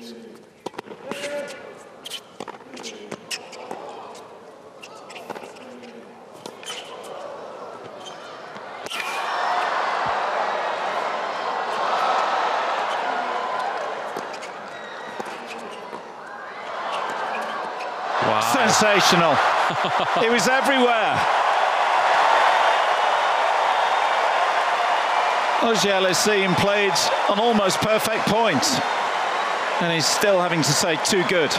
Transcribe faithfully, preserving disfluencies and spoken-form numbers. Wow. Sensational. It was everywhere. Alcaraz played an almost perfect point, and he's still having to say too good.